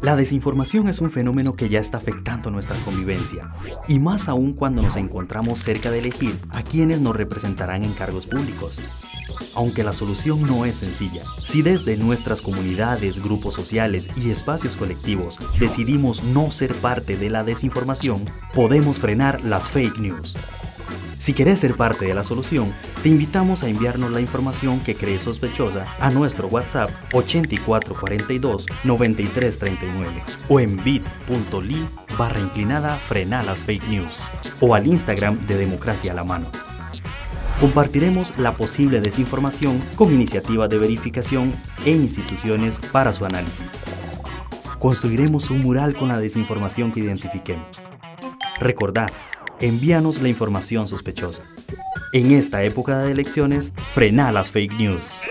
La desinformación es un fenómeno que ya está afectando nuestra convivencia, y más aún cuando nos encontramos cerca de elegir a quienes nos representarán en cargos públicos. Aunque la solución no es sencilla, si desde nuestras comunidades, grupos sociales y espacios colectivos decidimos no ser parte de la desinformación, podemos frenar las fake news. Si querés ser parte de la solución, te invitamos a enviarnos la información que crees sospechosa a nuestro WhatsApp 8442-9339 o en bit.ly/frenalasfakenews o al Instagram de Democracia a la Mano. Compartiremos la posible desinformación con iniciativas de verificación e instituciones para su análisis. Construiremos un mural con la desinformación que identifiquemos. Recordá, envíanos la información sospechosa. En esta época de elecciones, frená las fake news.